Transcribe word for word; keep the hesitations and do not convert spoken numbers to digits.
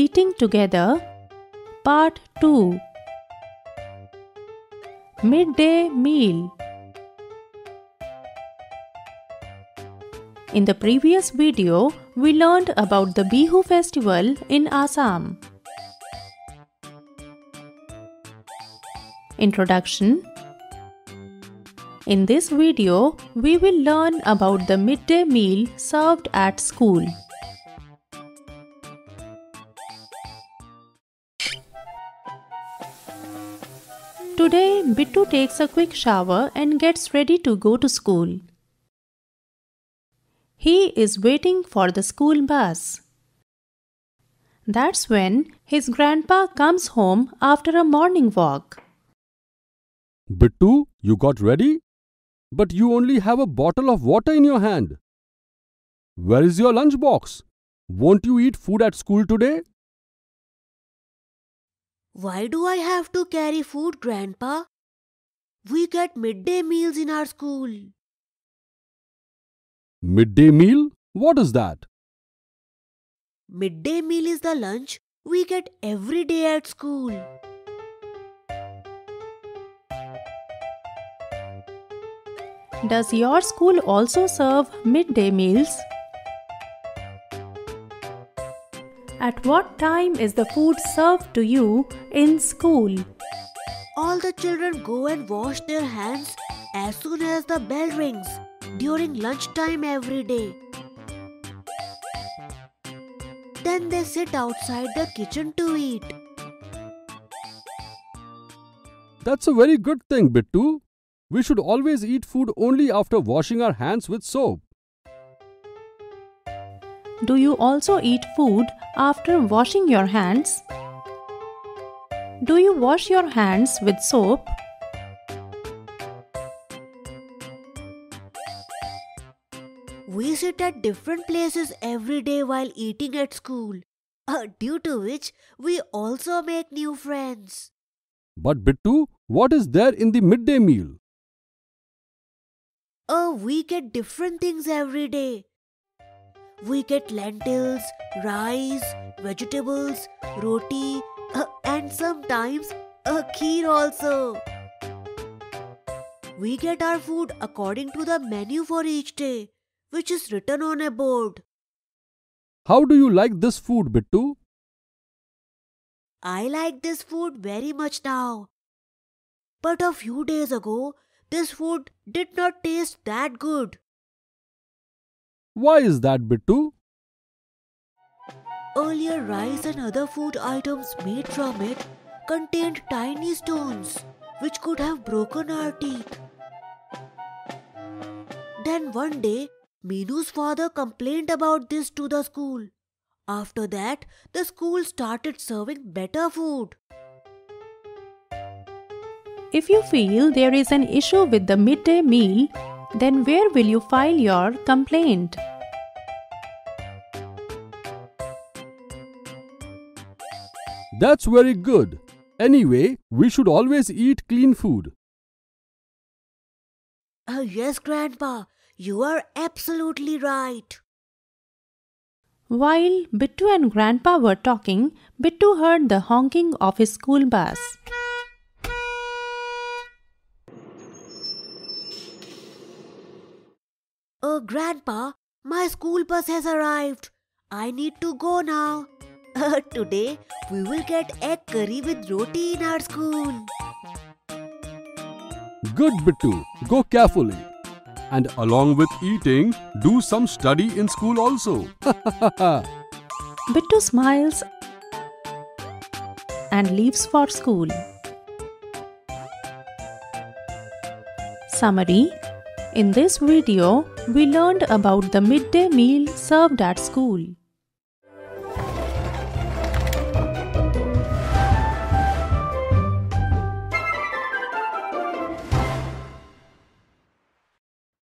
Eating Together Part two Midday Meal. In the previous video, we learned about the Bihu festival in Assam. Introduction. In this video, we will learn about the midday meal served at school. Today, Bittu takes a quick shower and gets ready to go to school. He is waiting for the school bus. That's when his grandpa comes home after a morning walk. Bittu, you got ready? But you only have a bottle of water in your hand. Where is your lunch box? Won't you eat food at school today? Why do I have to carry food, Grandpa? We get midday meals in our school. Midday meal? What is that? Midday meal is the lunch we get every day at school. Does your school also serve midday meals? At what time is the food served to you in school? All the children go and wash their hands as soon as the bell rings during lunchtime every day. Then they sit outside the kitchen to eat. That's a very good thing, Bittu. We should always eat food only after washing our hands with soap. Do you also eat food after washing your hands? Do you wash your hands with soap? We sit at different places every day while eating at school, uh, due to which we also make new friends. But Bittu, what is there in the midday meal? Oh, we get different things every day. We get lentils, rice, vegetables, roti, uh, and sometimes a kheer also. We get our food according to the menu for each day, which is written on a board. How do you like this food, Bittu? I like this food very much now. But a few days ago, this food did not taste that good. Why is that, Bittu? Earlier, rice and other food items made from it contained tiny stones which could have broken our teeth. Then one day, Minu's father complained about this to the school. After that, the school started serving better food. If you feel there is an issue with the midday meal, then where will you file your complaint? That's very good. Anyway, we should always eat clean food. Oh, yes, Grandpa, you are absolutely right. While Bittu and Grandpa were talking, Bittu heard the honking of his school bus. Oh, Grandpa, my school bus has arrived. I need to go now. Uh, today, we will get egg curry with roti in our school. Good, Bittu. Go carefully. And along with eating, do some study in school also. Bittu smiles and leaves for school. Summary. In this video, we learned about the midday meal served at school.